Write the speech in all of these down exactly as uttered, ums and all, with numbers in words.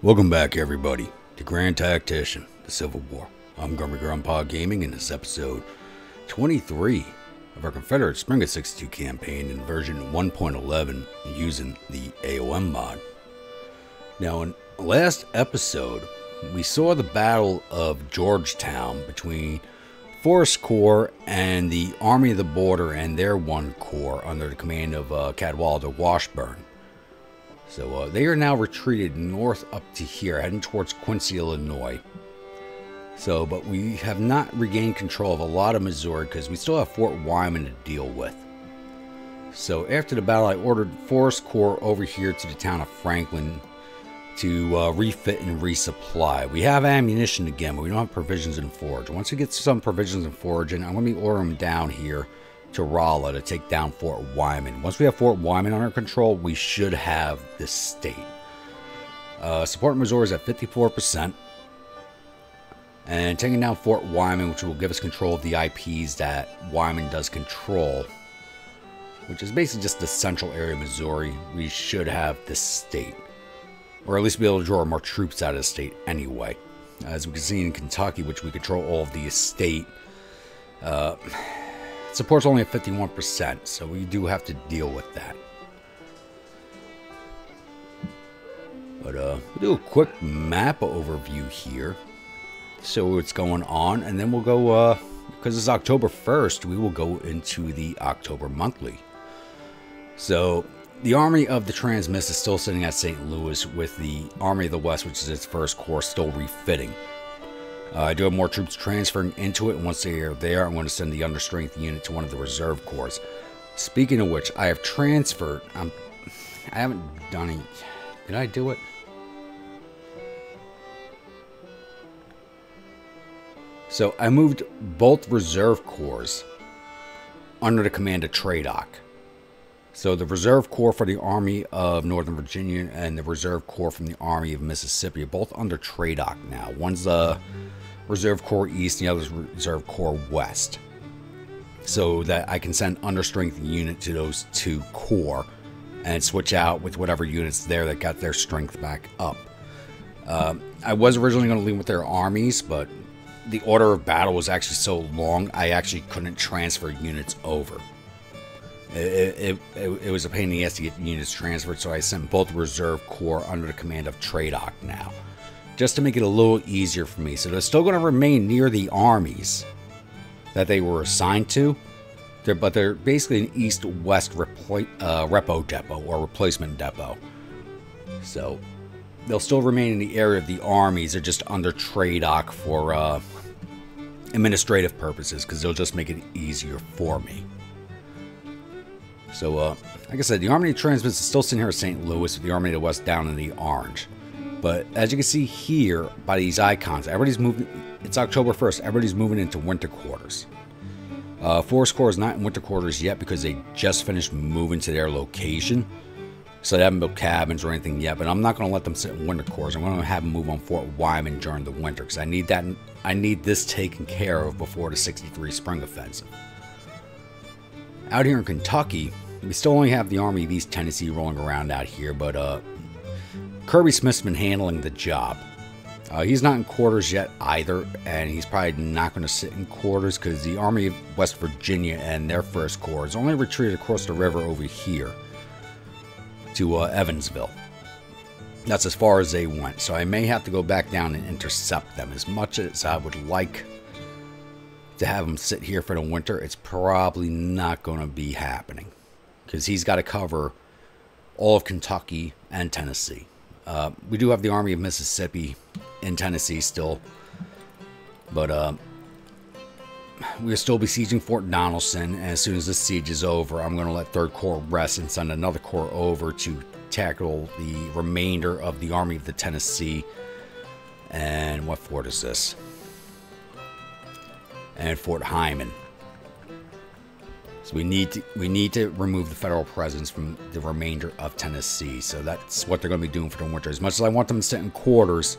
Welcome back, everybody, to Grand Tactician: The Civil War. I'm Grumpy Grandpa Gaming, and this episode twenty-three of our Confederate Spring of sixty-two campaign in version one point eleven using the A O M mod. Now, in the last episode, we saw the Battle of Georgetown between Forrest Corps and the Army of the Border and their one corps under the command of uh, Cadwallader Washburn. So uh, they are now retreated north up to here, heading towards Quincy, Illinois. So, but we have not regained control of a lot of Missouri because we still have Fort Wyman to deal with. So after the battle, I ordered Forrest Corps over here to the town of Franklin to uh, refit and resupply. We have ammunition again, but we don't have provisions and forage. Once we get some provisions and forage, and I'm going to be ordering them down here to Rolla to take down Fort Wyman. Once we have Fort Wyman under control, we should have this state. Uh, support Missouri is at fifty-four percent. And taking down Fort Wyman, which will give us control of the I Ps that Wyman does control, which is basically just the central area of Missouri, we should have this state. Or at least be able to draw more troops out of the state anyway. As we can see in Kentucky, which we control all of the estate, uh... support's only at fifty-one percent, so we do have to deal with that. But uh, we'll do a quick map overview here, so what's going on, and then we'll go, uh, because it's October first, we will go into the October monthly. So, the Army of the Trans-Mississippi is still sitting at Saint Louis with the Army of the West, which is its first corps, still refitting. Uh, I do have more troops transferring into it, and once they are there, I'm going to send the understrength unit to one of the reserve corps. Speaking of which, I have transferred. I'm, I haven't done it. Did I do it? So I moved both reserve corps under the command of TRADOC. So the reserve corps for the Army of Northern Virginia and the reserve corps from the Army of Mississippi are both under TRADOC now. One's the reserve corps east and the other's reserve corps west. So that I can send understrength unit to those two corps and switch out with whatever units there that got their strength back up. Um, I was originally going to leave with their armies, but the order of battle was actually so long I actually couldn't transfer units over. It, it, it was a pain in the ass to get units transferred, so I sent both reserve corps under the command of TRADOC now, just to make it a little easier for me. So they're still going to remain near the armies that they were assigned to, they're, but they're basically an east-west repli uh, repo depot or replacement depot. So they'll still remain in the area of the armies. They're just under TRADOC for uh, administrative purposes because they'll just make it easier for me. So, uh, like I said, the Army of the Trans-Mississippi is still sitting here at Saint Louis with the Army of the West down in the orange. But as you can see here by these icons, everybody's moving. It's October first. Everybody's moving into winter quarters. Uh, Forrest Corps is not in winter quarters yet because they just finished moving to their location. So they haven't built cabins or anything yet. But I'm not going to let them sit in winter quarters. I'm going to have them move on Fort Wyman during the winter because I need that. I need this taken care of before the sixty-three Spring Offensive. Out here in Kentucky, we still only have the Army of East Tennessee rolling around out here, but uh, Kirby Smith's been handling the job. Uh, he's not in quarters yet either, and he's probably not going to sit in quarters because the Army of West Virginia and their first corps is only retreated across the river over here to uh, Evansville. That's as far as they went, so I may have to go back down and intercept them. As much as I would like to have him sit here for the winter, it's probably not going to be happening because he's got to cover all of Kentucky and Tennessee. Uh, we do have the Army of Mississippi in Tennessee still, but uh, we'll still be besieging Fort Donelson, and as soon as this siege is over, I'm going to let third Corps rest and send another corps over to tackle the remainder of the Army of the Tennessee. And what fort is this? And Fort Hyman. So we need to we need to remove the federal presence from the remainder of Tennessee. So that's what they're going to be doing for the winter. As much as I want them to sit in quarters,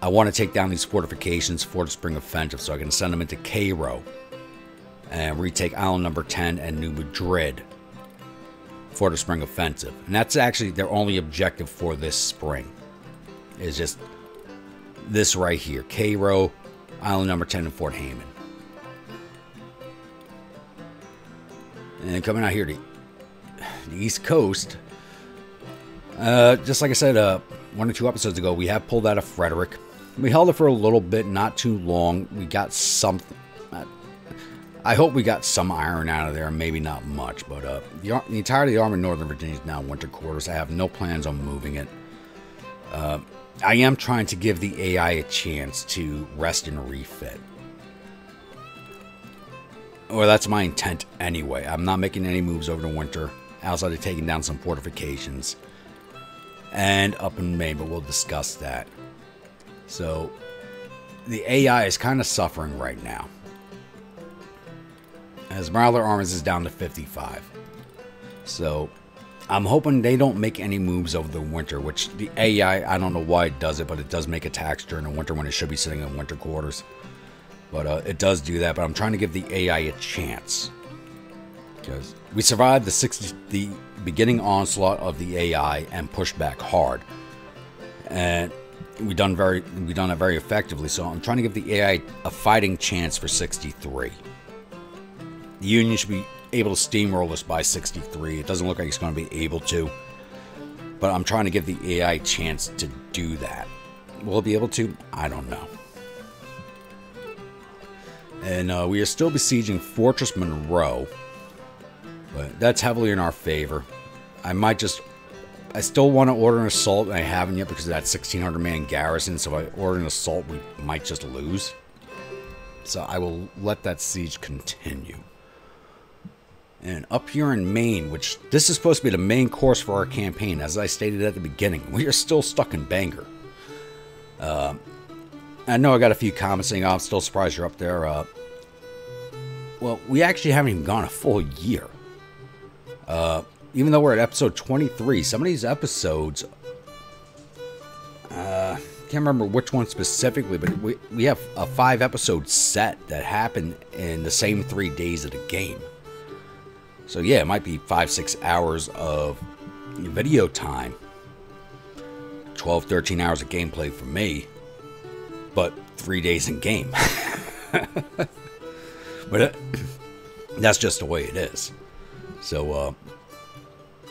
I want to take down these fortifications for the Spring Offensive, so I can send them into Cairo and retake Island Number ten and New Madrid for the Spring Offensive. And that's actually their only objective for this spring. is just this right here. Cairo, Island Number ten, and Fort Hammond. And then coming out here to the East Coast, uh, just like I said uh, one or two episodes ago, we have pulled out of Frederick. We held it for a little bit, not too long. We got something. I hope we got some iron out of there, maybe not much, but uh, the, the entirety of the Army of Northern Virginia is now winter quarters. I have no plans on moving it. Uh, I am trying to give the A I a chance to rest and refit. Well, that's my intent anyway. I'm not making any moves over the winter, outside of taking down some fortifications. And up in Maine, but we'll discuss that. So, the A I is kind of suffering right now, as Marler Arms is down to fifty-five. So, I'm hoping they don't make any moves over the winter, which the A I, I don't know why it does it, but it does make attacks during the winter when it should be sitting in winter quarters. But uh, it does do that, but I'm trying to give the A I a chance. Because we survived the, sixty, the beginning onslaught of the A I and pushed back hard. And we done very, we done it very effectively, so I'm trying to give the A I a fighting chance for sixty-three. The Union should be able to steamroll us by sixty-three. It doesn't look like it's going to be able to. But I'm trying to give the A I a chance to do that. Will it be able to? I don't know. And uh, we are still besieging Fortress Monroe. But that's heavily in our favor. I might just... I still want to order an assault, and I haven't yet because of that sixteen hundred man garrison. So if I order an assault, we might just lose. So I will let that siege continue. And up here in Maine, which this is supposed to be the main course for our campaign, as I stated at the beginning, we are still stuck in Bangor. Uh, I know I got a few comments saying, oh, I'm still surprised you're up there. Uh, well, we actually haven't even gone a full year. Uh, even though we're at episode twenty-three, some of these episodes, uh, can't remember which one specifically, but we, we have a five episode set that happened in the same three days of the game. So yeah, it might be five, six hours of video time. twelve, thirteen hours of gameplay for me. But three days in game. But it, that's just the way it is. So uh,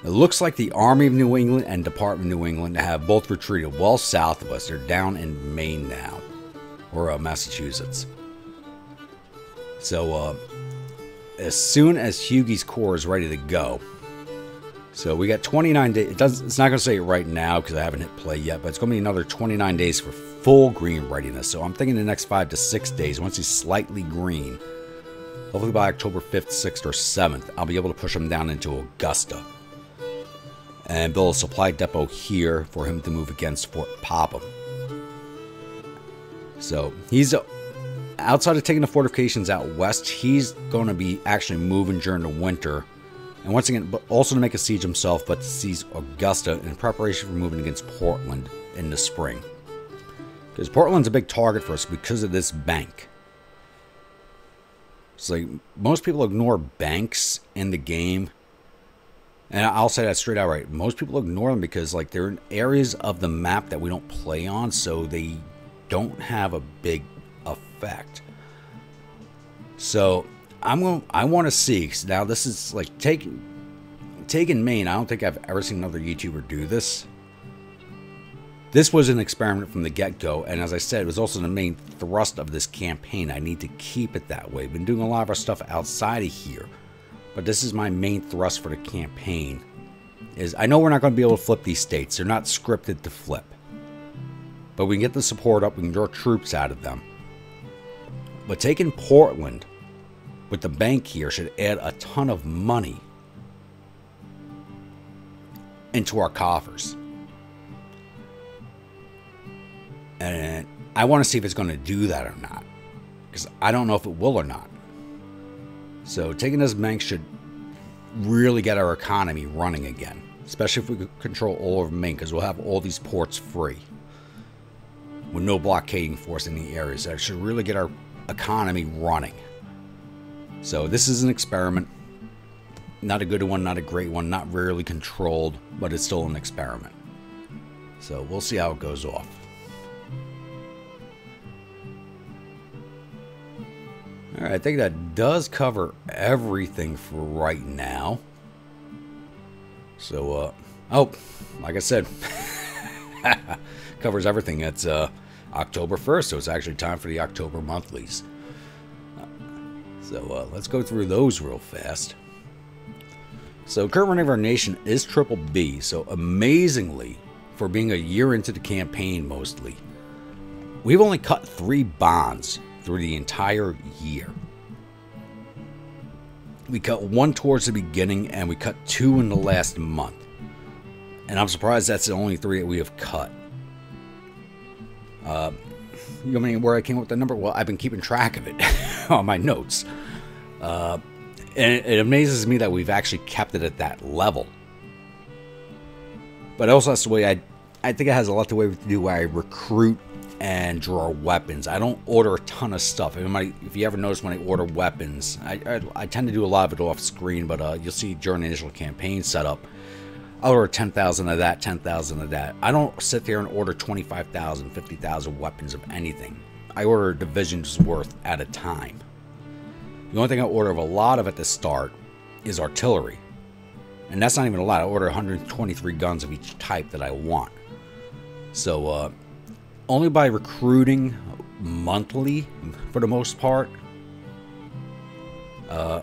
it looks like the Army of New England and Department of New England have both retreated well south of us. They're down in Maine now. Or uh, Massachusetts. So... Uh, as soon as Hughie's Corps is ready to go. So we got twenty-nine days. It does, it's not going to say it right now because I haven't hit play yet, but it's going to be another twenty-nine days for full green readiness. So I'm thinking the next five to six days, once he's slightly green, hopefully by October fifth, sixth, or seventh, I'll be able to push him down into Augusta and build a supply depot here for him to move against Fort Popham. So he's... a, outside of taking the fortifications out west, he's going to be actually moving during the winter. And once again, but also to make a siege himself, but to seize Augusta in preparation for moving against Portland in the spring. Because Portland's a big target for us because of this bank. It's like, most people ignore banks in the game. And I'll say that straight out right. Most people ignore them because like they're in areas of the map that we don't play on, so they don't have a big... effect. So I'm going I want to see now. This is like taking taking Maine. I don't think I've ever seen another YouTuber do this. This was an experiment from the get-go, and as I said, it was also the main thrust of this campaign. I need to keep it that way. I've been doing a lot of our stuff outside of here, but this is my main thrust for the campaign. Is I know we're not going to be able to flip these states. They're not scripted to flip, but we can get the support up. We can draw troops out of them. But taking Portland with the bank here should add a ton of money into our coffers. And I want to see if it's going to do that or not. Because I don't know if it will or not. So taking this bank should really get our economy running again. Especially if we control all of Maine, because we'll have all these ports free. With no blockading force in the areas. That should really get our economy running. So this is an experiment. Not a good one, not a great one, not really controlled, but it's still an experiment. So we'll see how it goes off. All right, I think that does cover everything for right now. So, uh, oh, like I said, covers everything. That's uh, October first, so it's actually time for the October monthlies. So uh, let's go through those real fast. So current running of our nation is Triple B, so amazingly, for being a year into the campaign mostly, we've only cut three bonds through the entire year. We cut one towards the beginning, and we cut two in the last month. And I'm surprised that's the only three that we have cut. Uh, you know, I mean, where I came up with the number? Well, I've been keeping track of it on my notes. Uh, and it, it amazes me that we've actually kept it at that level. But also, that's the way I, I think it has a lot to do where I recruit and draw weapons. I don't order a ton of stuff. Might, if you ever notice when I order weapons, I, I, I tend to do a lot of it off screen, but uh, you'll see during the initial campaign setup, I'll order ten thousand of that, ten thousand of that. I don't sit there and order twenty-five thousand, fifty thousand weapons of anything. I order a division's worth at a time. The only thing I order of a lot of at the start is artillery. And that's not even a lot. I order one hundred twenty-three guns of each type that I want. So, uh, only by recruiting monthly, for the most part. Uh,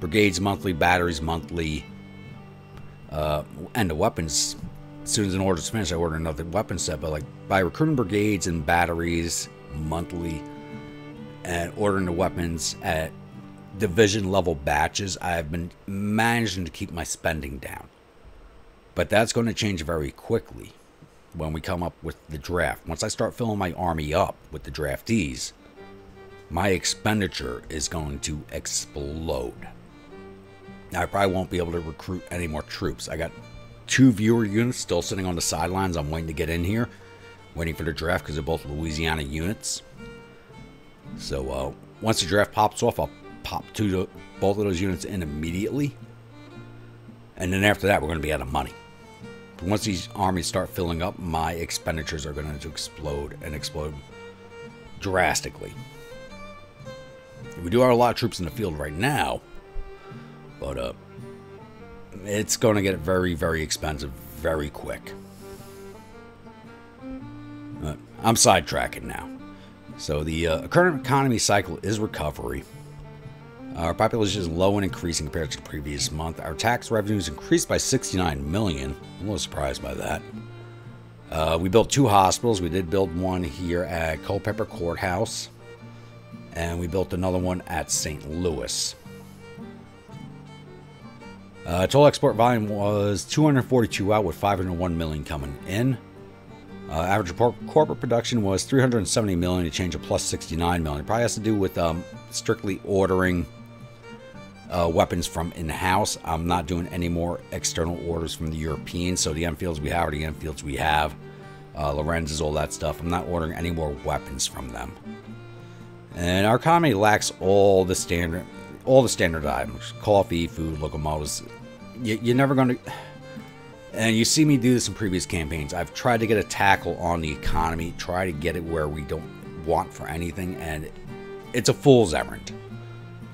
brigades monthly, batteries monthly, uh, and the weapons. As soon as an order's finished, I order another weapon set. But like by recruiting brigades and batteries monthly, and ordering the weapons at division level batches, I've been managing to keep my spending down. But that's going to change very quickly when we come up with the draft. Once I start filling my army up with the draftees, my expenditure is going to explode. Now, I probably won't be able to recruit any more troops. I got two viewer units still sitting on the sidelines. I'm waiting to get in here, waiting for the draft, because they're both Louisiana units. So uh, once the draft pops off, I'll pop two to both of those units in immediately, and then after that we're going to be out of money. But once these armies start filling up, my expenditures are going to explode, and explode drastically. We do have a lot of troops in the field right now, but uh, it's going to get very, very expensive very quick. But I'm sidetracking now. So the uh, current economy cycle is recovery. Our population is low and increasing compared to the previous month. Our tax revenues increased by sixty-nine million dollars. I'm a little surprised by that. Uh, we built two hospitals. We did build one here at Culpeper Courthouse, and we built another one at Saint Louis. Uh, total export volume was two hundred forty-two out, with five hundred one million dollars coming in. Uh, average corporate production was three hundred seventy million dollars, a change of plus sixty-nine million dollars. It probably has to do with um, strictly ordering Uh, weapons from in-house. I'm not doing any more external orders from the Europeans, so the Enfields we have are the Enfields we have. Uh, Lorenz's, all that stuff. I'm not ordering any more weapons from them. And our economy lacks all the standard, all the standard items: coffee, food, locomotives. You, you're never going to. And you see me do this in previous campaigns. I've tried to get a tackle on the economy, try to get it where we don't want for anything, and it's a fool's errand.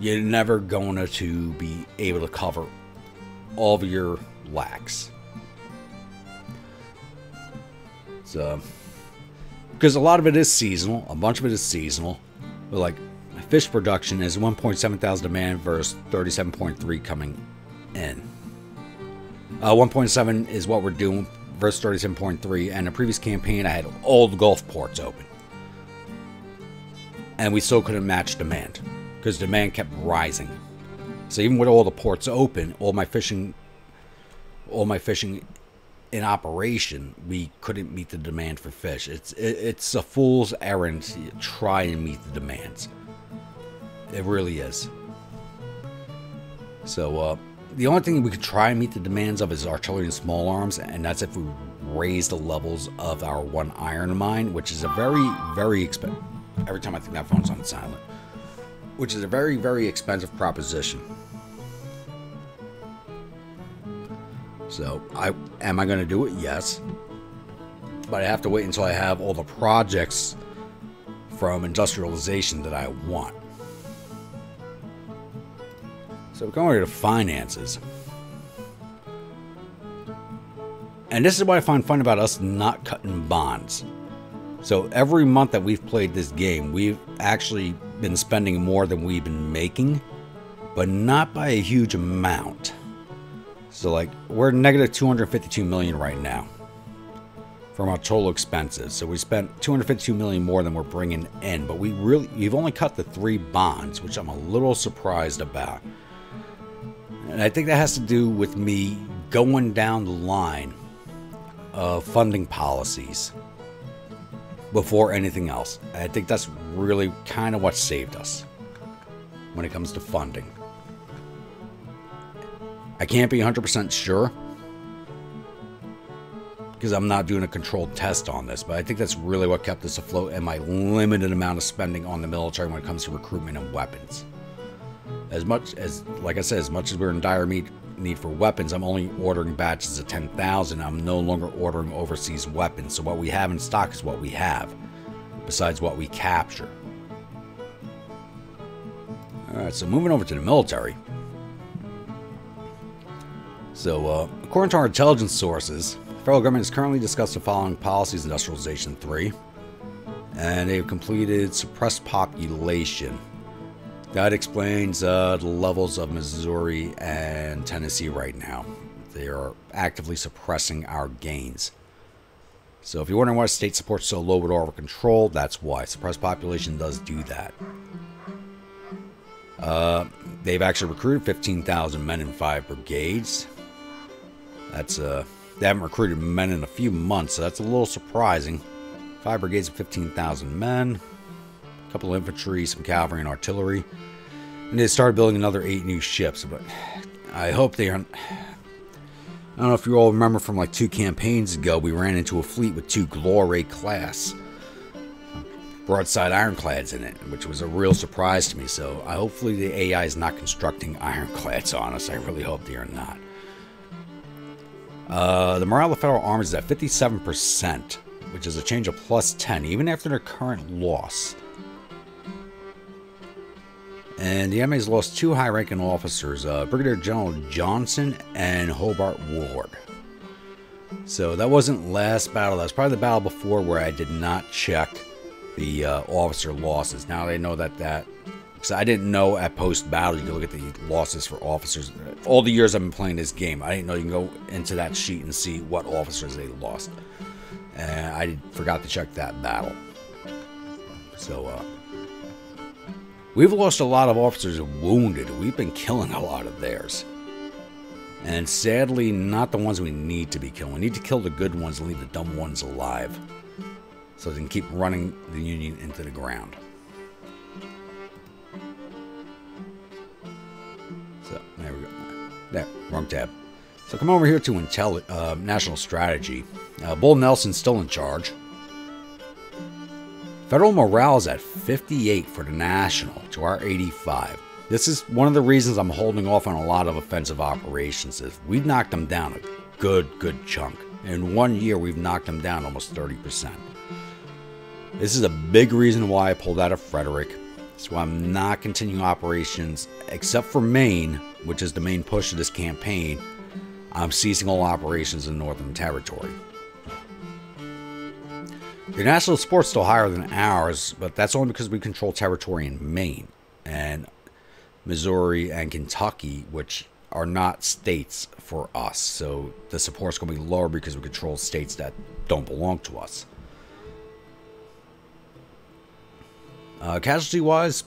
You're never going to be able to cover all of your lacks. So, because a lot of it is seasonal, a bunch of it is seasonal, but like fish production is one point seven thousand demand versus thirty-seven point three coming in. Uh, one point seven is what we're doing versus thirty-seven point three, and the previous campaign I had all the Gulf ports open, and we still couldn't match demand, because demand kept rising. So even with all the ports open, all my fishing, all my fishing in operation, we couldn't meet the demand for fish. It's it, it's a fool's errand to try and meet the demands. It really is. So uh, the only thing we could try and meet the demands of is artillery and small arms, and that's if we raise the levels of our one iron mine, which is a very, very expensive. Every time I think that phone's on silent. Which is a very, very expensive proposition. So, I am I going to do it? Yes. But I have to wait until I have all the projects from industrialization that I want. So we come over here to finances. And this is what I find fun about us not cutting bonds. So every month that we've played this game, we've actually been spending more than we've been making, but not by a huge amount. So like we're negative two hundred fifty-two million right now from our total expenses. So we spent two hundred fifty-two million more than we're bringing in, but we really, we've only cut the three bonds, which I'm a little surprised about. And I think that has to do with me going down the line of funding policies before anything else. I think that's really kind of what saved us when it comes to funding. I can't be one hundred percent sure because I'm not doing a controlled test on this, but I think that's really what kept us afloat and my limited amount of spending on the military when it comes to recruitment and weapons. As much as, like I said, as much as we're in dire need, need for weapons, I'm only ordering batches of ten thousand. I'm no longer ordering overseas weapons. So what we have in stock is what we have, besides what we capture. All right, so moving over to the military. So, uh, according to our intelligence sources, the federal government is currently discussing the following policies: industrialization three, and they've completed suppressed population. That explains uh, the levels of Missouri and Tennessee right now. They are actively suppressing our gains. So if you're wondering why state support's so low with over control, that's why. Suppressed population does do that. Uh, they've actually recruited fifteen thousand men in five brigades. That's uh, they haven't recruited men in a few months, so that's a little surprising. Five brigades of fifteen thousand men. A couple of infantry, some cavalry, and artillery. And they started building another eight new ships, but I hope they aren't... I don't know if you all remember from like two campaigns ago, we ran into a fleet with two Glory class broadside ironclads in it, which was a real surprise to me. So I, hopefully the A I is not constructing ironclads on us. I really hope they are not. Uh, the morale of the federal army is at fifty-seven percent, which is a change of plus ten, even after their current loss. And the M A's lost two high-ranking officers, uh, Brigadier General Johnson and Hobart Ward. So that wasn't last battle. That was probably the battle before where I did not check the uh, officer losses. Now they know that that... Because I didn't know at post-battle you could look at the losses for officers. All the years I've been playing this game, I didn't know you can go into that sheet and see what officers they lost. And I forgot to check that battle. So, uh... we've lost a lot of officers wounded. We've been killing a lot of theirs. And sadly, not the ones we need to be killing. We need to kill the good ones and leave the dumb ones alive, so they can keep running the Union into the ground. So, there we go. There, wrong tab. So come over here to Intelli- uh, National Strategy. Uh, Bull Nelson's still in charge. Federal morale is at fifty-eight for the national to our eighty-five. This is one of the reasons I'm holding off on a lot of offensive operations. Is we've knocked them down a good, good chunk. In one year, we've knocked them down almost thirty percent. This is a big reason why I pulled out of Frederick. That's why I'm not continuing operations, except for Maine, which is the main push of this campaign. I'm ceasing all operations in Northern Territory. Your national support's still higher than ours, but that's only because we control territory in Maine and Missouri and Kentucky, which are not states for us. So the support's going to be lower because we control states that don't belong to us. Uh, Casualty-wise,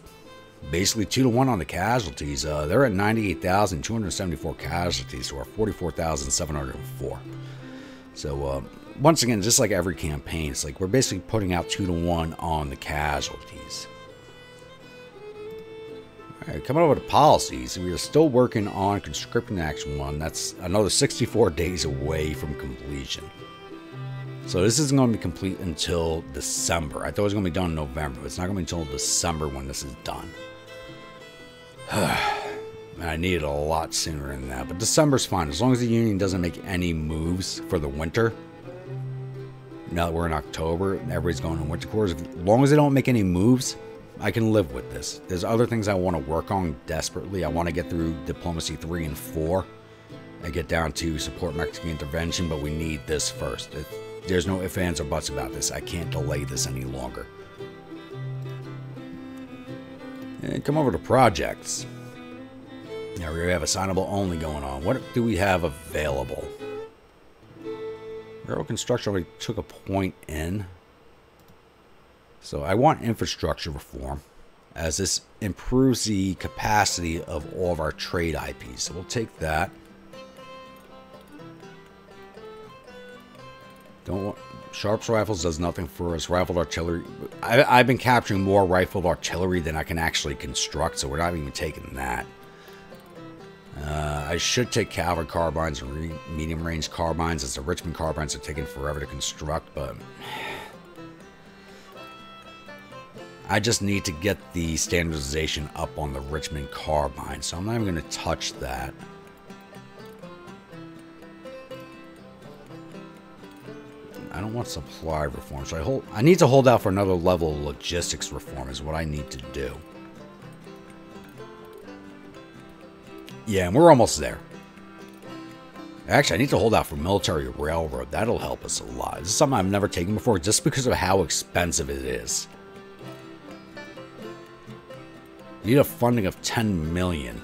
basically two to one on the casualties. Uh, they're at ninety-eight thousand two hundred seventy-four casualties, or forty-four thousand seven hundred four. So, um... once again, just like every campaign, it's like we're basically putting out two to one on the casualties. All right, coming over to policies, we are still working on conscription action one. That's another sixty-four days away from completion. So this isn't going to be complete until December. I thought it was going to be done in November, but it's not going to be until December when this is done. And I need it a lot sooner than that, but December's fine as long as the Union doesn't make any moves for the winter. Now that we're in October, everybody's going to winter quarters. As long as they don't make any moves, I can live with this. There's other things I want to work on desperately. I want to get through Diplomacy three and four and get down to support Mexican intervention, but we need this first. It, there's no ifs, ands, or buts about this. I can't delay this any longer. And come over to projects. Now we have assignable only going on. What do we have available? Railroad construction already took a point in. So I want infrastructure reform, as this improves the capacity of all of our trade I Ps. So we'll take that. Don't want, Sharps Rifles does nothing for us. Rifled Artillery. I, I've been capturing more Rifled Artillery than I can actually construct, so we're not even taking that. Uh, I should take Cavalry Carbines and re Medium Range Carbines, as the Richmond Carbines are taking forever to construct, but... I just need to get the standardization up on the Richmond Carbine, so I'm not even going to touch that. I don't want supply reform, so I hold. I need to hold out for another level of logistics reform is what I need to do. Yeah, and we're almost there. Actually, I need to hold out for military railroad. That'll help us a lot. This is something I've never taken before just because of how expensive it is. Need a funding of ten million.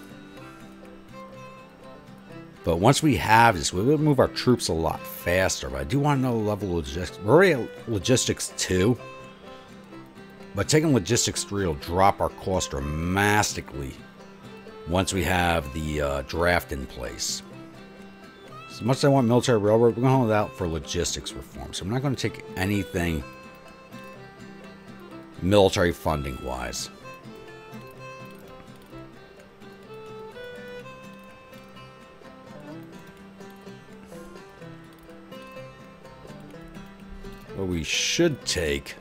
But once we have this, we will move our troops a lot faster. But I do want another level of logistics. We're already at logistics two. But taking logistics three will drop our cost dramatically once we have the uh, draft in place. As much as I want military railroad, we're going to hold out for logistics reform. So I'm not going to take anything military funding wise. What we should take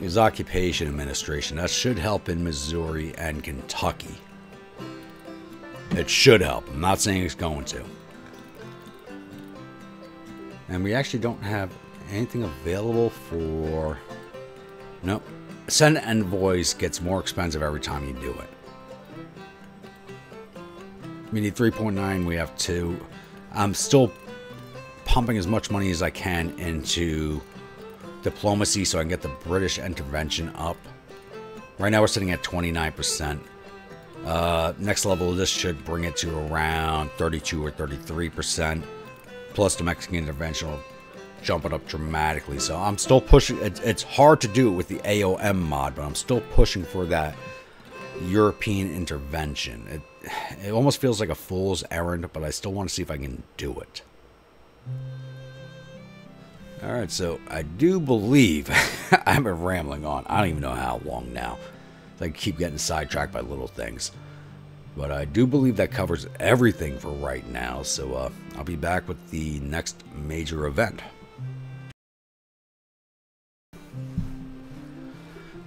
is occupation administration. That should help in Missouri and Kentucky. It should help. I'm not saying it's going to. And we actually don't have anything available for... Nope. Send envoys gets more expensive every time you do it. We need three point nine. We have two. I'm still pumping as much money as I can into diplomacy so I can get the British intervention up. Right now we're sitting at twenty-nine percent. Uh, next level, this should bring it to around thirty-two or thirty-three percent. Plus the Mexican intervention will jump it up dramatically. So I'm still pushing. It, it's hard to do with the A O M mod, but I'm still pushing for that European intervention. It, It almost feels like a fool's errand, but I still want to see if I can do it. Alright, so I do believe I've been rambling on. I don't even know how long now. I keep getting sidetracked by little things. But I do believe that covers everything for right now, so uh, I'll be back with the next major event.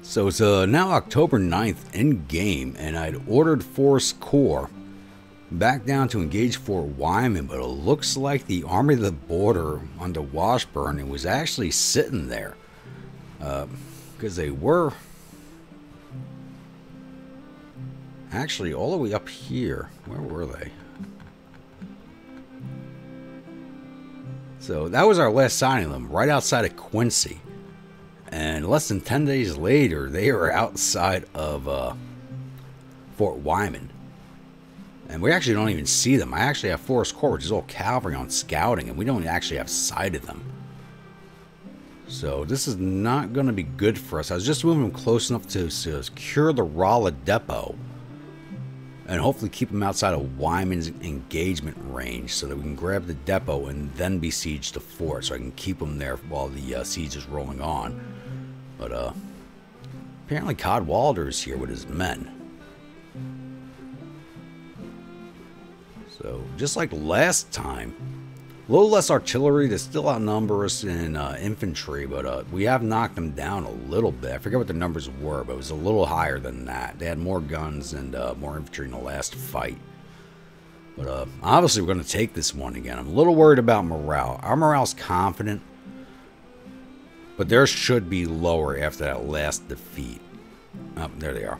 So it's uh, now October ninth in game, and I'd ordered Forrest Corps back down to engage Fort Wyman, but it looks like the Army of the Border under Washburn, it was actually sitting there because uh, they were actually all the way up here. Where were they? So that was our last sighting of them, right outside of Quincy. And less than ten days later, they are outside of uh, Fort Wyman. And we actually don't even see them. I actually have Forrest Corps, which is all cavalry on scouting, and we don't actually have sight of them. So this is not going to be good for us. I was just moving them close enough to secure the Rolla Depot and hopefully keep them outside of Wyman's engagement range so that we can grab the depot and then besiege the fort, so I can keep them there while the uh, siege is rolling on. But uh, apparently Cadwallader is here with his men. So just like last time, a little less artillery. They still outnumber us in uh, infantry, but uh, we have knocked them down a little bit. I forget what the numbers were, but it was a little higher than that. They had more guns and uh, more infantry in the last fight. But uh, obviously, we're going to take this one again. I'm a little worried about morale. Our morale's confident, But theirs should be lower after that last defeat. Oh, there they are.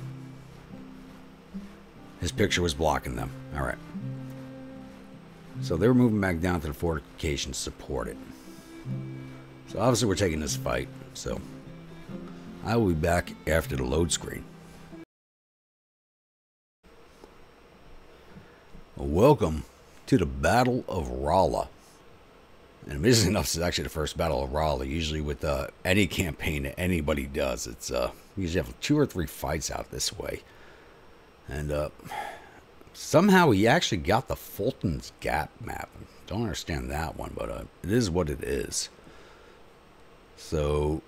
His picture was blocking them. All right. So they were moving back down to the fortification to support it. So obviously we're taking this fight. So I will be back after the load screen. Welcome to the Battle of Rolla. And amazing enough, this is actually the first Battle of Rolla. Usually with uh, any campaign that anybody does, it's uh, you usually have two or three fights out this way. And uh, somehow he actually got the Fulton's Gap map. Don't understand that one, but uh, it is what it is. So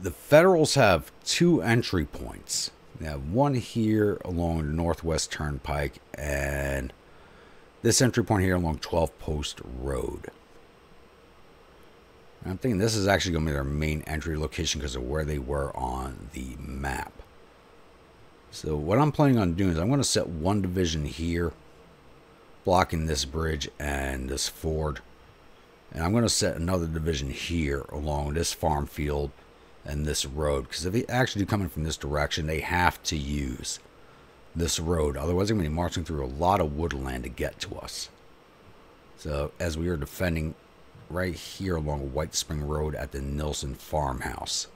the Federals have two entry points. They have one here along the Northwest Turnpike and this entry point here along twelve Post Road. And I'm thinking this is actually going to be their main entry location because of where they were on the map. So what I'm planning on doing is I'm going to set one division here, blocking this bridge and this ford. And I'm going to set another division here along this farm field and this road. Because if they actually do come in from this direction, they have to use this road. Otherwise, they're going to be marching through a lot of woodland to get to us. So as we are defending right here along White Spring Road at the Nilsson Farmhouse.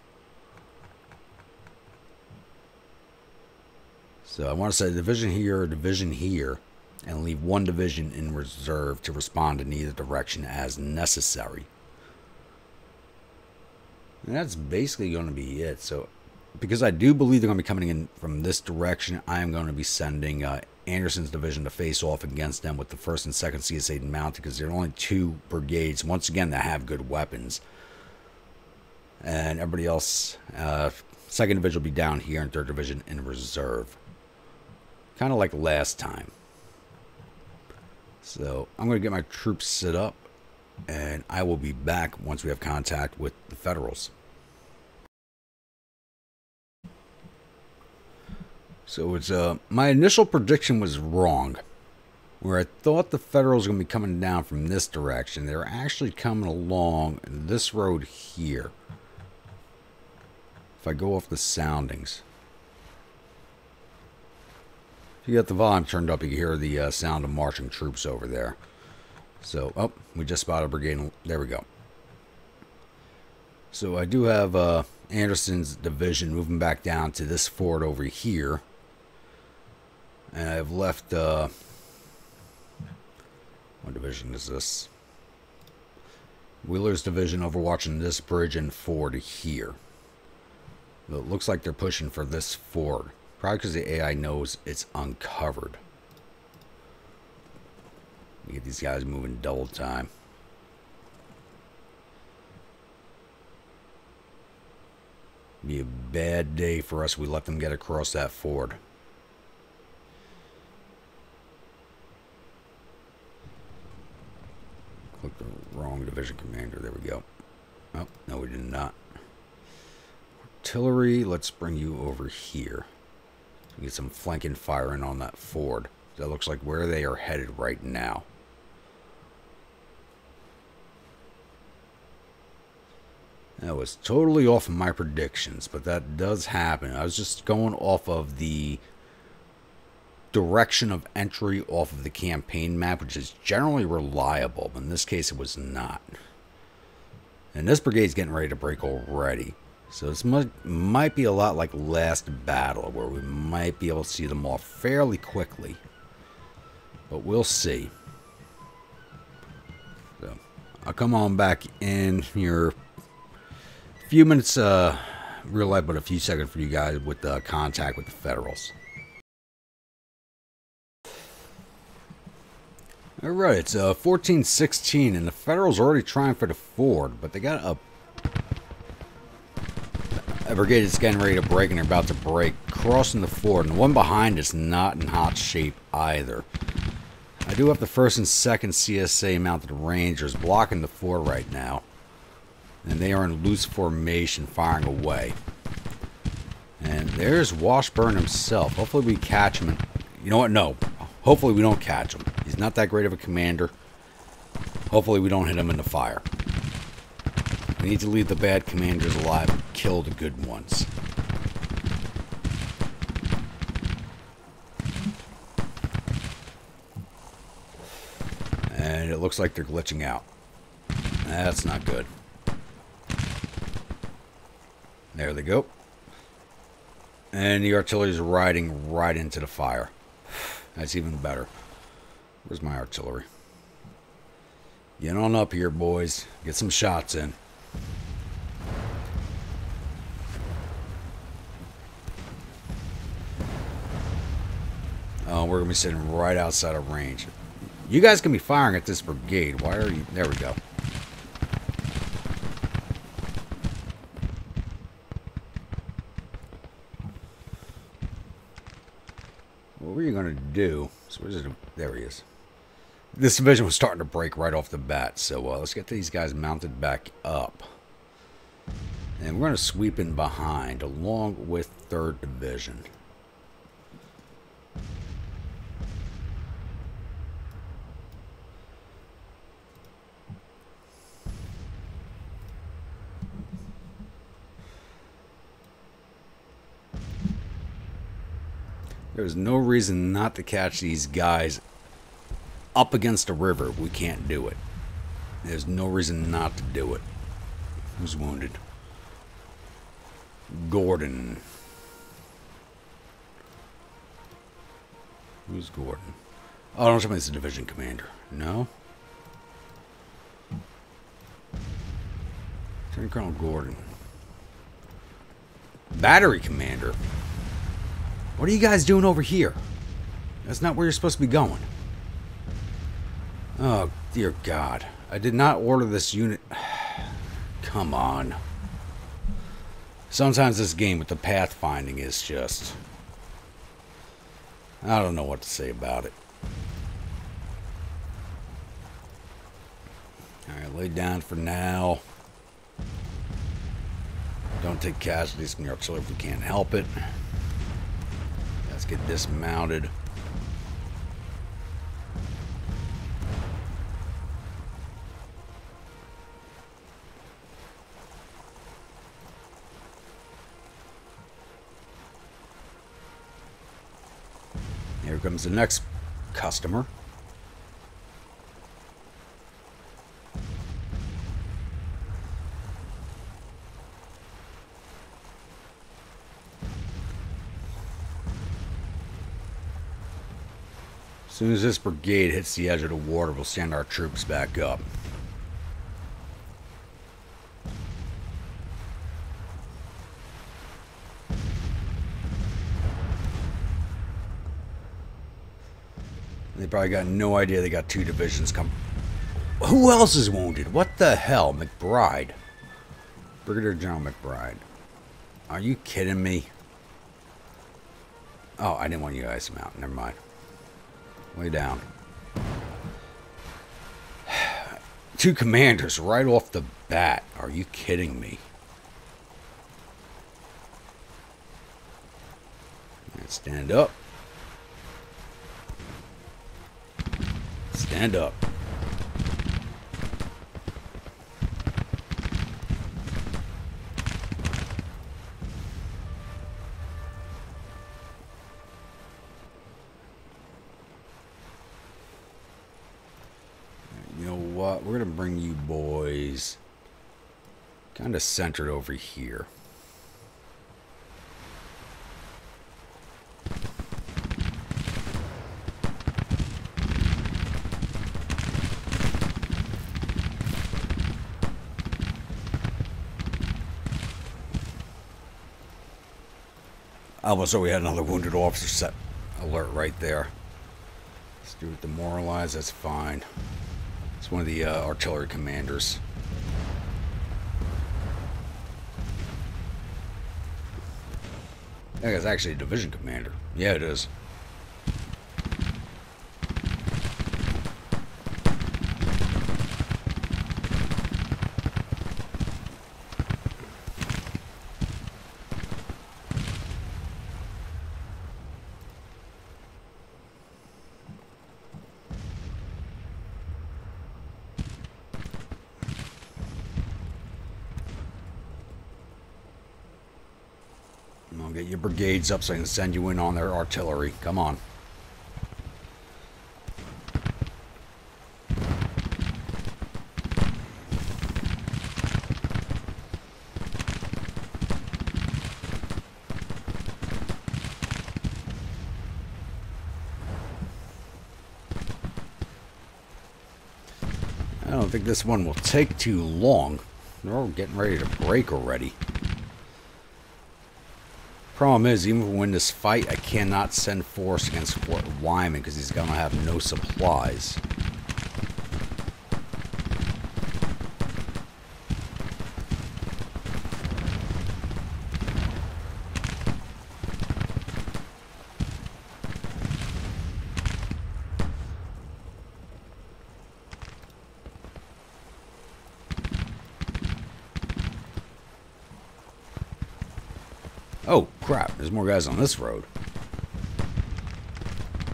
So I want to set a division here, a division here, and leave one division in reserve to respond in either direction as necessary. And that's basically going to be it. So, because I do believe they're going to be coming in from this direction, I am going to be sending uh, Anderson's division to face off against them with the first and second C S A mounted, because they're only two brigades, once again, that have good weapons. And everybody else, uh, second division will be down here and third division in reserve. Kind of like last time. So I'm going to get my troops set up and I will be back once we have contact with the Federals. So it's uh, my initial prediction was wrong. Where I thought the Federals were going to be coming down from this direction, they're actually coming along this road here. If I go off the soundings. If you got the volume turned up, you can hear the uh, sound of marching troops over there. So, oh, we just spotted a brigade. There we go. So I do have uh, Anderson's division moving back down to this fort over here. And I've left... Uh, what division is this? Wheeler's division overwatching this bridge and ford here. But it looks like they're pushing for this ford. Probably because the A I knows it's uncovered. We get these guys moving double time. Be a bad day for us. We let them get across that ford. Click the wrong division commander. There we go. Oh, no, we did not. Artillery, let's bring you over here. Get some flanking firing on that ford. That looks like where they are headed right now. That was totally off of my predictions, but that does happen. I was just going off of the direction of entry off of the campaign map, which is generally reliable, but in this case it was not. And this brigade's getting ready to break already. So this might, might be a lot like last battle, where we might be able to see them off fairly quickly. But we'll see. So I'll come on back in here. A few minutes, uh, real life, but a few seconds for you guys with uh, contact with the Federals. Alright, it's uh, fourteen sixteen, and the Federals are already trying for the ford, but they got a A brigade is getting ready to break, and they're about to break, crossing the ford, and the one behind is not in hot shape either. I do have the first and second C S A Mounted Rangers blocking the ford right now, and they are in loose formation firing away. And there's Washburn himself. Hopefully we catch him. And, you know what? No. Hopefully we don't catch him. He's not that great of a commander. Hopefully we don't hit him in the fire. We need to leave the bad commanders alive and kill the good ones. And it looks like they're glitching out. That's not good. There they go. And the artillery's riding right into the fire. That's even better. Where's my artillery? Get on up here, boys. Get some shots in. Oh, we're going to be sitting right outside of range. You guys can be firing at this brigade. Why are you... There we go. What were you going to do? So where's it? There he is. This division was starting to break right off the bat, so uh, let's get these guys mounted back up. And we're going to sweep in behind, along with third Division. There's no reason not to catch these guys up against a river. We can't do it. There's no reason not to do it. Who's wounded? Gordon. Who's Gordon? Oh, don't tell me it's a division commander. No? Lieutenant Colonel Gordon. Battery commander. What are you guys doing over here? That's not where you're supposed to be going. Oh, dear God. I did not order this unit. Come on. Sometimes this game with the pathfinding is just... I don't know what to say about it. Alright, lay down for now. Don't take casualties from your artillery if you can't help it. Let's get dismounted. Here comes the next customer. As soon as this brigade hits the edge of the water, we'll send our troops back up. They probably got no idea they got two divisions coming. Who else is wounded? What the hell? McBride. Brigadier General McBride. Are you kidding me? Oh, I didn't want you guys to mount. Never mind. Way down. Two commanders right off the bat. Are you kidding me? Stand up. Stand up. We're going to bring you boys kind of centered over here. I almost thought we had another wounded officer set alert right there. Let's do it demoralized, that's fine. It's one of the uh, artillery commanders. That guy's actually a division commander. Yeah, it is. Get your brigades up so I can send you in on their artillery. Come on. I don't think this one will take too long. We're getting ready to break already. Problem is, even if we win this fight, I cannot send force against Fort Wyman because he's going to have no supplies. Oh, crap. There's more guys on this road.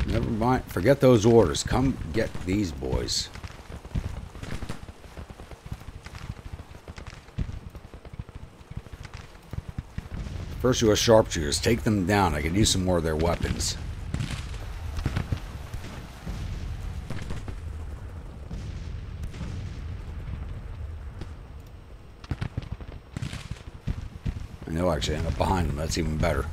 Never mind. Forget those orders. Come get these boys. First, you are sharpshooters. Take them down. I can use some more of their weapons. Actually end up behind them. That's even better.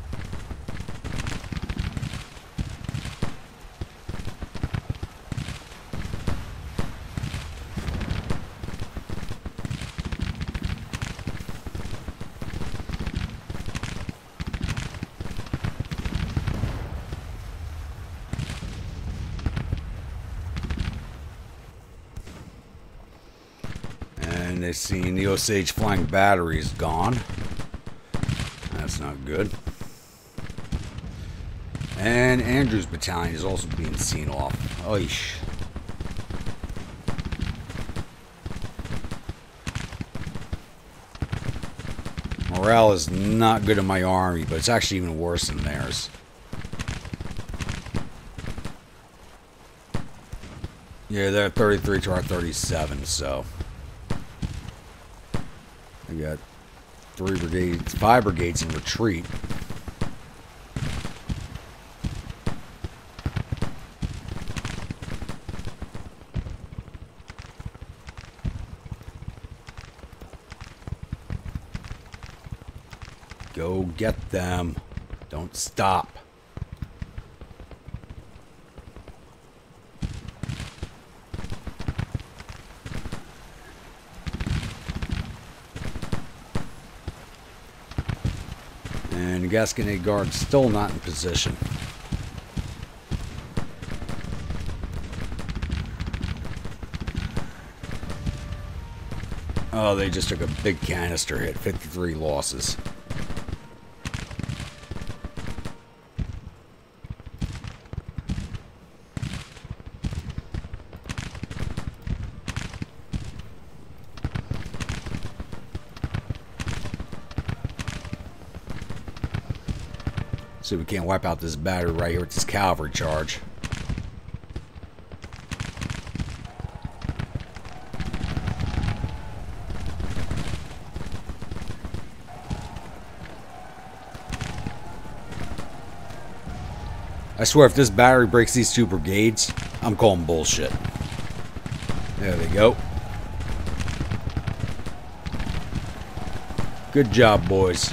And they've seen the Osage Flying Battery is gone. That's not good. And Andrew's Battalion is also being seen off. Oish. Morale is not good in my army, but it's actually even worse than theirs. Yeah, they're thirty-three to our thirty-seven, so I got Three brigades, five brigades in retreat. Go get them. Don't stop. And Gasconade Guard still not in position. Oh, they just took a big canister hit. fifty-three losses. See, we can't wipe out this battery right here with this cavalry charge. I swear, if this battery breaks these two brigades, I'm calling bullshit. There they go. Good job, boys.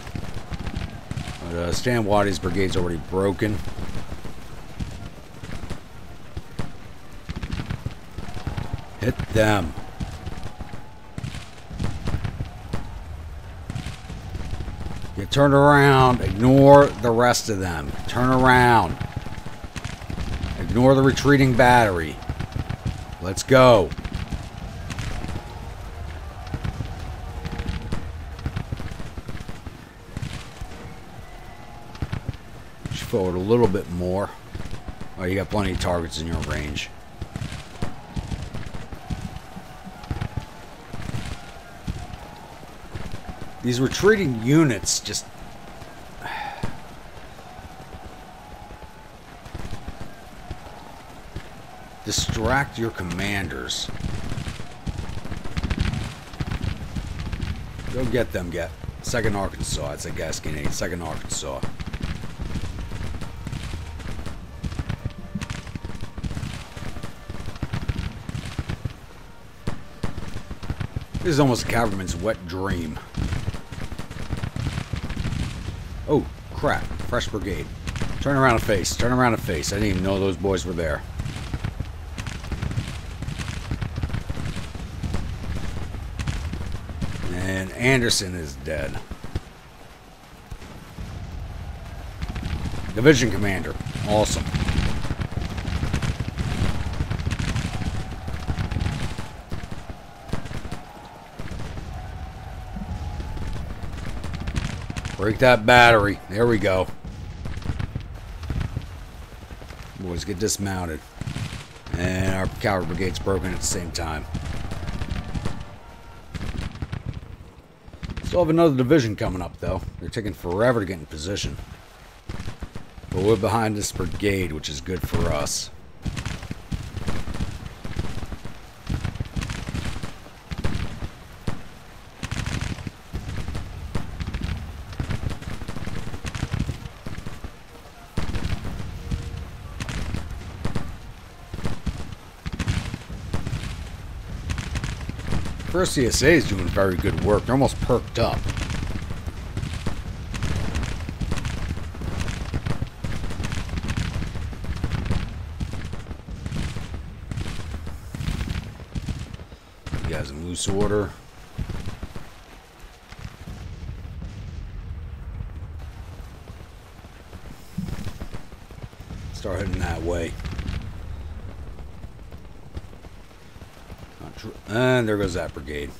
Uh, Stand Watie's brigade's already broken. Hit them. You turn around. Ignore the rest of them. Turn around. Ignore the retreating battery. Let's go. Forward a little bit more. Oh, you got plenty of targets in your range. These retreating units just... distract your commanders. Go get them, get. second Arkansas. It's a Gasconade. second Arkansas. This is almost the cavalryman's wet dream. Oh, crap. Fresh brigade. Turn around a face. Turn around a face. I didn't even know those boys were there. And Anderson is dead. Division commander. Awesome. Break that battery. There we go. Boys, get dismounted. And our cavalry brigade's broken at the same time. Still have another division coming up, though. They're taking forever to get in position. But we're behind this brigade, which is good for us. first C S A is doing very good work. They're almost perked up. You guys in loose order. Start heading that way. And there goes that brigade.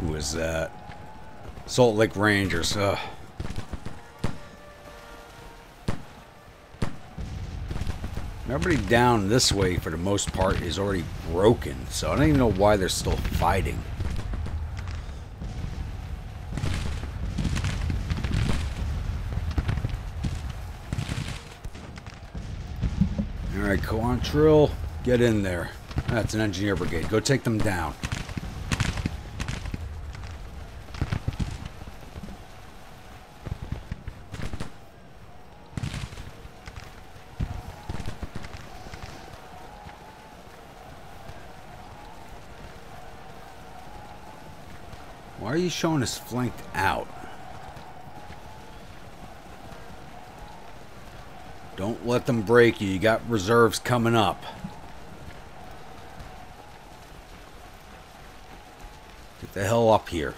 Who is that? Salt Lake Rangers. Ugh. Everybody down this way, for the most part, is already broken. So I don't even know why they're still fighting. Alright, Quantrill, get in there. That's an engineer brigade. Go take them down. Why are you showing us flanked out? Don't let them break you. You got reserves coming up. Get the hell up here.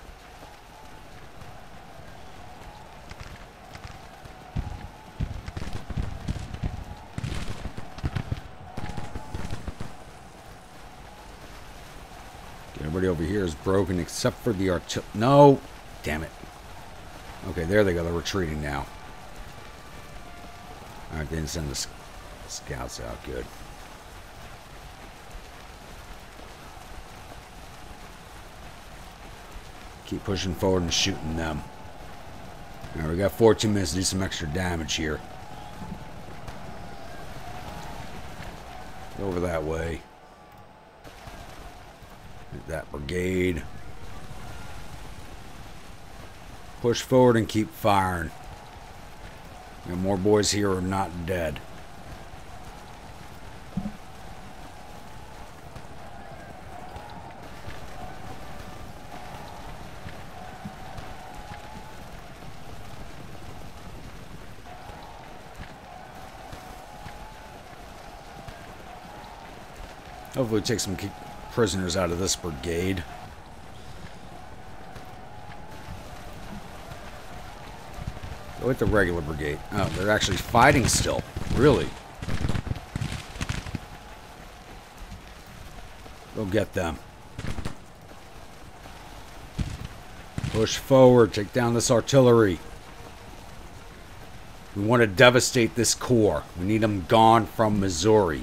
Everybody over here is broken except for the artillery. No! Damn it. Okay, there they go. They're retreating now. Alright, they didn't send the scouts out. Good. Keep pushing forward and shooting them. Alright, we got fourteen minutes to do some extra damage here. Over that way. Get that brigade. Push forward and keep firing. And more boys here are not dead. Hopefully we take some prisoners out of this brigade. Oh, at the regular brigade. Oh, they're actually fighting still. Really? Go get them. Push forward. Take down this artillery. We want to devastate this corps. We need them gone from Missouri.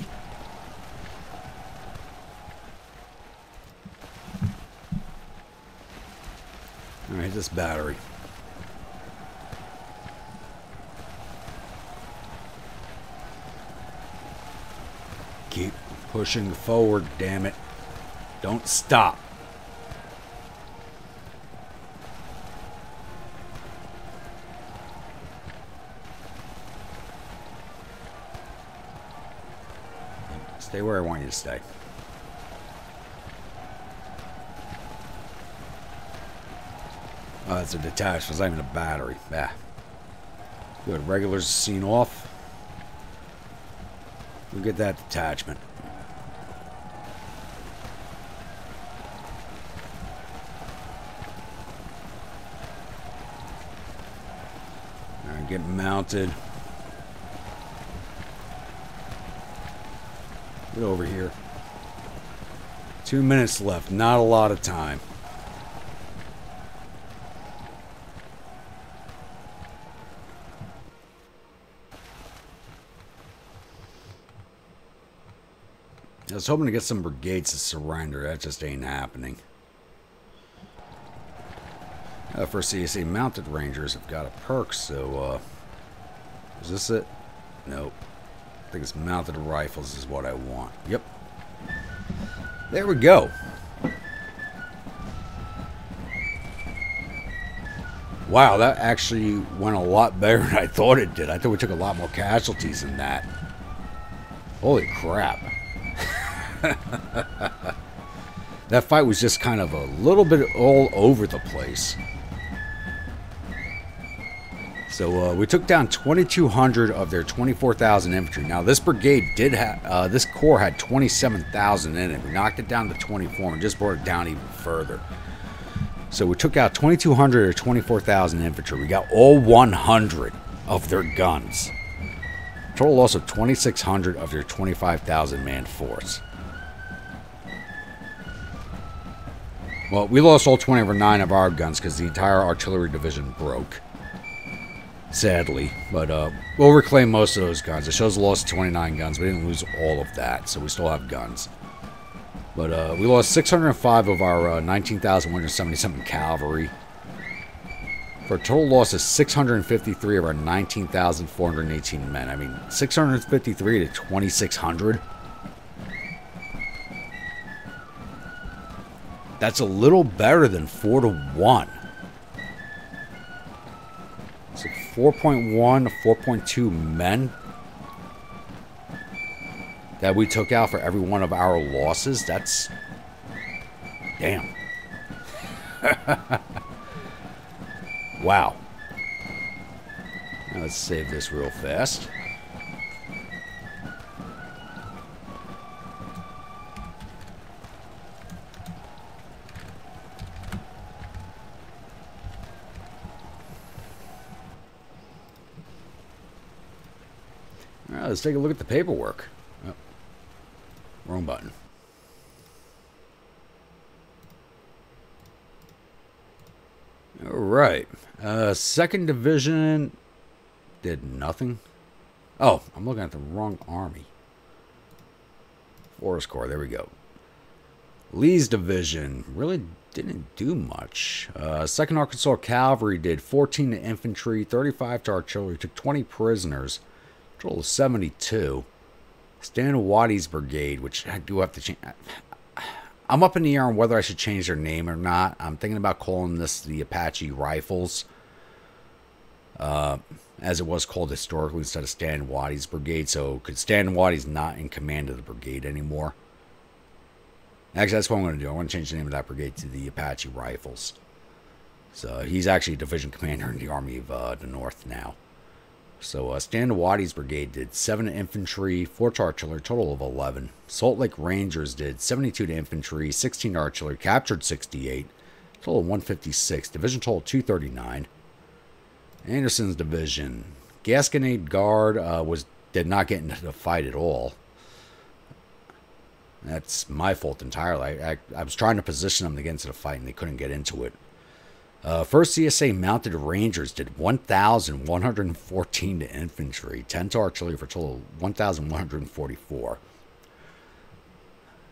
Alright, this battery. Keep pushing forward, damn it. Don't stop. Stay where I want you to stay. Oh, that's a detached. It's not even a battery. Bah. Good. Regulars seen off. We'll get that detachment. Alright, get mounted. Get over here. Two minutes left. Not a lot of time. I was hoping to get some brigades to surrender. That just ain't happening. Uh, first C S A Mounted Rangers have got a perk, so... Uh, is this it? Nope. I think it's Mounted Rifles is what I want. Yep. There we go. Wow, that actually went a lot better than I thought it did. I thought we took a lot more casualties than that. Holy crap. That fight was just kind of a little bit all over the place. So uh, we took down twenty-two hundred of their twenty-four thousand infantry. Now this brigade did have, uh, this corps had twenty-seven thousand in it. We knocked it down to twenty-four and just brought it down even further. So we took out twenty-two hundred or twenty-four thousand infantry. We got all one hundred of their guns. Total loss of twenty-six hundred of their twenty-five thousand man force. Well, we lost all twenty-nine of our guns because the entire artillery division broke. Sadly, but uh, we'll reclaim most of those guns. It shows the loss of twenty-nine guns. We didn't lose all of that, so we still have guns. But uh, we lost six hundred five of our uh, nineteen thousand one hundred seventy-seven cavalry. For a total loss of six hundred fifty-three of our nineteen thousand four hundred eighteen men. I mean, six hundred fifty-three to twenty-six hundred. That's a little better than four to one. So four point one to four point two men that we took out for every one of our losses. That's... damn. Wow. Now let's save this real fast. All right, let's take a look at the paperwork. Oh, wrong button. All right. Uh, second Division did nothing. Oh, I'm looking at the wrong army. Forrest Corps, there we go. Lee's Division really didn't do much. Uh, second Arkansas Cavalry did fourteen to infantry, thirty-five to artillery, took twenty prisoners, total of seventy-two. Stand Watie's Brigade, which I do have to change. I'm up in the air on whether I should change their name or not. I'm thinking about calling this the Apache Rifles, uh, as it was called historically, instead of Stand Watie's Brigade. So, could Stand Watie's not in command of the brigade anymore? Actually, that's what I'm going to do. I want to change the name of that brigade to the Apache Rifles. So, he's actually a division commander in the Army of uh, the North now. So, uh, Stand Watie's Brigade did seven to infantry, four to artillery, total of eleven. Salt Lake Rangers did seventy-two to infantry, sixteen to artillery, captured sixty-eight, total of one fifty-six, division total two thirty-nine. Anderson's Division. Gasconade Guard uh, was did not get into the fight at all. That's my fault entirely. I, I, I was trying to position them to get into the fight and they couldn't get into it. Uh, first C S A Mounted Rangers did one thousand one hundred fourteen to infantry, ten to artillery for a total of one thousand one hundred forty-four.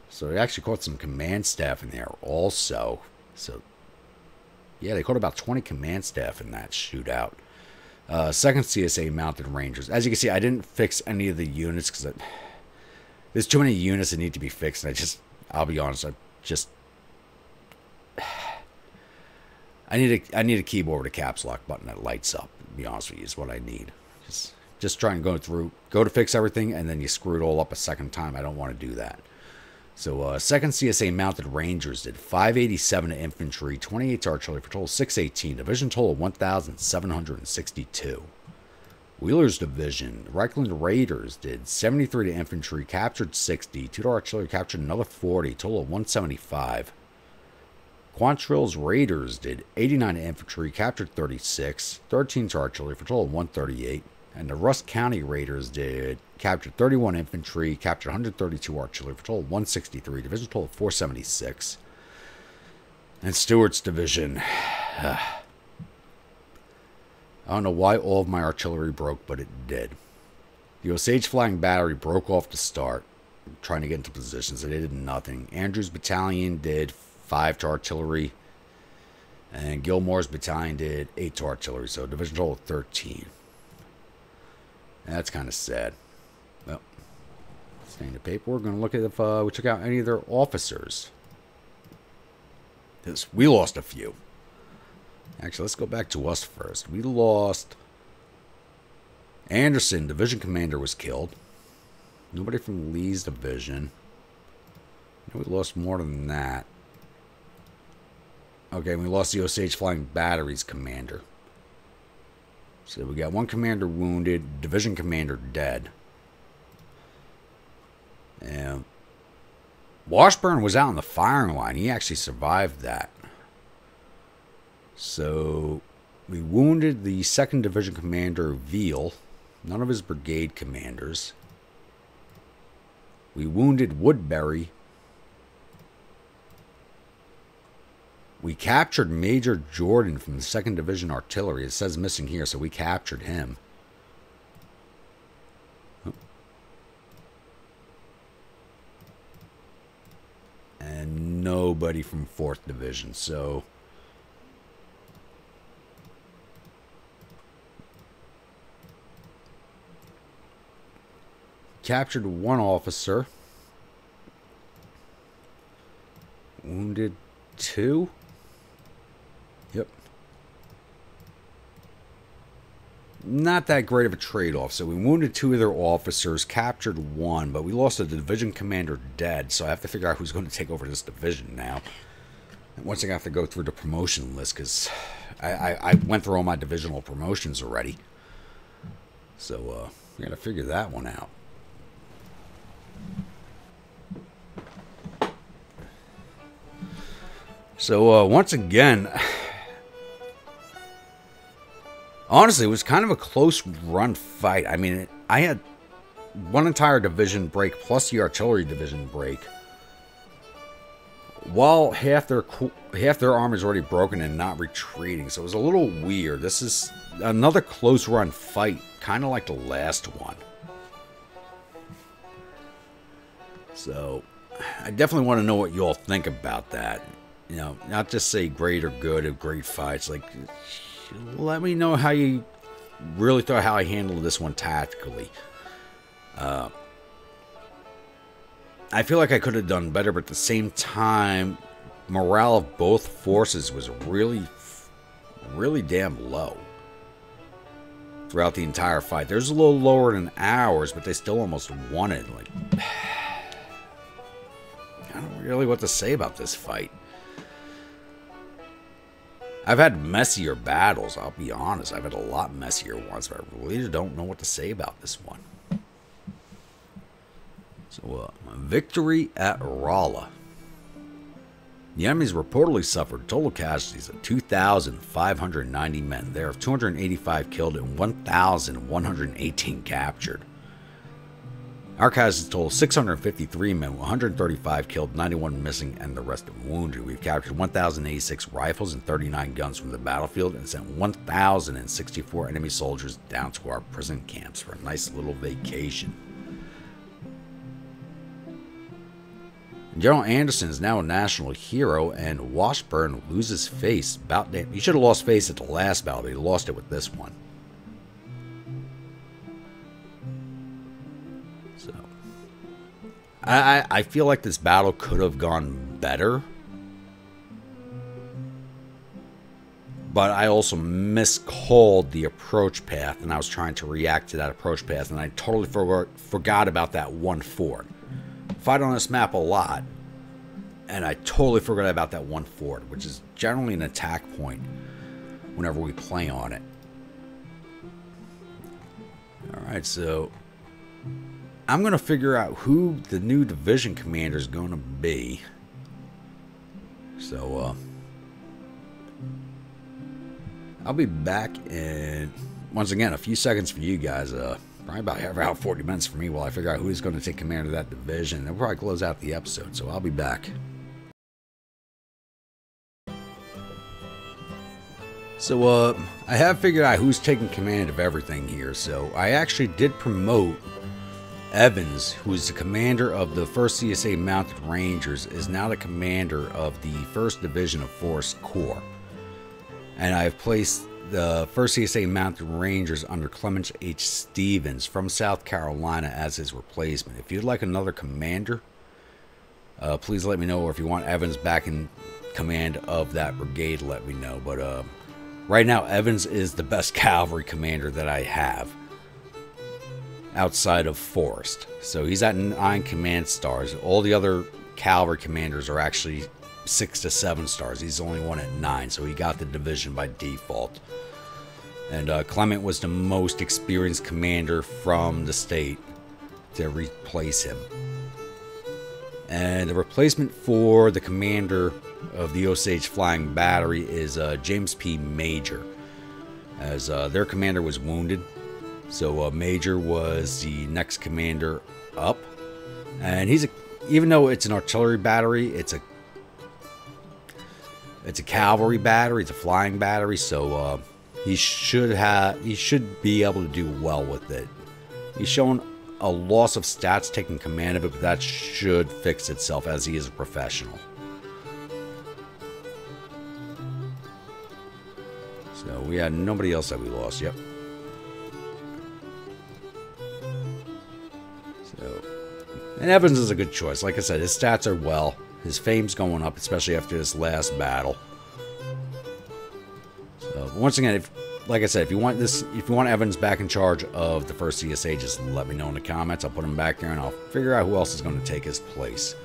So they actually caught some command staff in there also. So, yeah, they caught about twenty command staff in that shootout. Uh, second C S A Mounted Rangers. As you can see, I didn't fix any of the units because there's too many units that need to be fixed. And I just, I'll be honest, I just... I need a I need a keyboard with a caps lock button that lights up. To be honest with you, is what I need. Just just trying to go through, go to fix everything, and then you screw it all up a second time. I don't want to do that. So uh, second C S A Mounted Rangers did five eighty-seven to infantry, twenty-eight to artillery, for total six eighteen, division total of one thousand seven hundred sixty-two. Wheeler's division, Reichland Raiders did seventy-three to infantry, captured sixty, two to artillery, captured another forty, total of one seventy-five. Quantrill's Raiders did eighty-nine to infantry, captured thirty-six, thirteen to artillery, for total of one thirty-eight. And the Russ County Raiders did captured thirty-one infantry, captured one thirty-two artillery, for total of one sixty-three, division total of four seventy-six. And Stewart's division. I don't know why all of my artillery broke, but it did. The Osage Flying Battery broke off to start, trying to get into positions, and they did nothing. Andrew's Battalion did five to artillery, and Gilmore's Battalion did eight to artillery, so division total of thirteen. That's kind of sad. Well, staying to paper, we're going to look at if uh, we took out any of their officers. This, we lost a few. Actually, let's go back to us first. We lost... Anderson, division commander, was killed. Nobody from Lee's division. We lost more than that. Okay, and we lost the Osage Flying Battery's commander. So we got one commander wounded, division commander dead. And Washburn was out on the firing line. He actually survived that. So we wounded the second division commander, Veal. None of his brigade commanders. We wounded Woodbury. We captured Major Jordan from the second Division Artillery. It says missing here, so we captured him. And nobody from fourth Division, so... Captured one officer. Wounded two. Yep. Not that great of a trade-off. So we wounded two of their officers, captured one, but we lost a division commander dead, so I have to figure out who's going to take over this division now. And once again, I have to go through the promotion list, because I, I, I went through all my divisional promotions already. So uh, we got to figure that one out. So uh, once again... Honestly, it was kind of a close-run fight. I mean, it, I had one entire division break plus the artillery division break, while half their half their armor is already broken and not retreating. So it was a little weird. This is another close-run fight, kind of like the last one. So I definitely want to know what you all think about that. You know, not just say great or good or great fights, like... Let me know how you really thought how I handled this one tactically. Uh, I feel like I could have done better, but at the same time, morale of both forces was really, really damn low throughout the entire fight. There's a little lower than ours, but they still almost won it. Like, I don't really know what to say about this fight. I've had messier battles, I'll be honest. I've had a lot messier ones, but I really don't know what to say about this one. So, uh, victory at Rolla. The enemies reportedly suffered total casualties of two thousand five hundred ninety men, thereof two hundred eighty-five killed and one thousand one hundred eighteen captured. Our casualties total six hundred fifty-three men, one hundred thirty-five killed, ninety-one missing, and the rest wounded. We've captured one thousand eighty-six rifles and thirty-nine guns from the battlefield and sent one thousand sixty-four enemy soldiers down to our prison camps for a nice little vacation. General Anderson is now a national hero, and Washburn loses face. About damn, he should have lost face at the last battle, but he lost it with this one. I, I feel like this battle could have gone better. but I also miscalled the approach path, and I was trying to react to that approach path, and I totally for forgot about that one ford. Fight on this map a lot, and I totally forgot about that one ford, which is generally an attack point whenever we play on it. Alright, so I'm going to figure out who the new division commander is going to be. So, uh, I'll be back in, once again, a few seconds for you guys. Uh, probably about, about forty minutes for me while I figure out who's going to take command of that division. They'll probably close out the episode, so I'll be back. So, uh, I have figured out who's taking command of everything here. So, I actually did promote Evans, who is the commander of the first C S A Mounted Rangers, is now the commander of the first Division of Forrest Corps. And I have placed the first C S A Mounted Rangers under Clements H. Stevens from South Carolina as his replacement. If you'd like another commander, uh, please let me know. Or if you want Evans back in command of that brigade, let me know. But, uh, right now, Evans is the best cavalry commander that I have outside of Forrest. So he's at nine command stars. All the other cavalry commanders are actually six to seven stars. He's the only one at nine, so he got the division by default. And uh, Clement was the most experienced commander from the state to replace him. And the replacement for the commander of the Osage Flying Battery is uh, James P. Major, as uh, their commander was wounded. So uh, Major was the next commander up, and he's a, even though it's an artillery battery, it's a it's a cavalry battery, it's a flying battery. So uh, he should have he should be able to do well with it. He's shown a loss of stats taking command of it, but that should fix itself as he is a professional. So we had nobody else that we lost. Yep. So, and Evans is a good choice. Like I said, his stats are well. His fame's going up, especially after this last battle. So once again, if like I said, if you want this, if you want Evans back in charge of the first C S A, just let me know in the comments. I'll put him back there, and I'll figure out who else is going to take his place.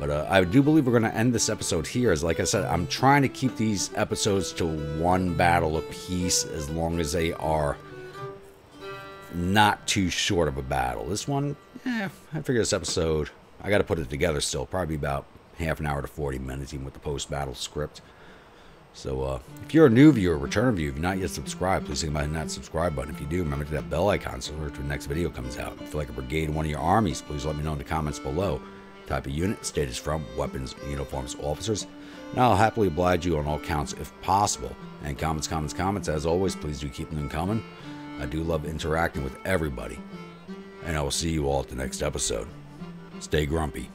But uh, I do believe we're going to end this episode here. As like I said, I'm trying to keep these episodes to one battle apiece, as long as they are not too short of a battle. This one, eh, I figure this episode, I got to put it together still. Probably about half an hour to forty minutes, even with the post-battle script. So, uh, if you're a new viewer, return viewer, if you're not yet subscribed, please think about that subscribe button. If you do, remember to hit that bell icon so the next video comes out. If you like a brigade in one of your armies, please let me know in the comments below. Type of unit, status from, weapons, uniforms, officers. And I'll happily oblige you on all counts if possible. And comments, comments, comments, as always, please do keep them coming. I do love interacting with everybody. And I will see you all at the next episode. Stay grumpy.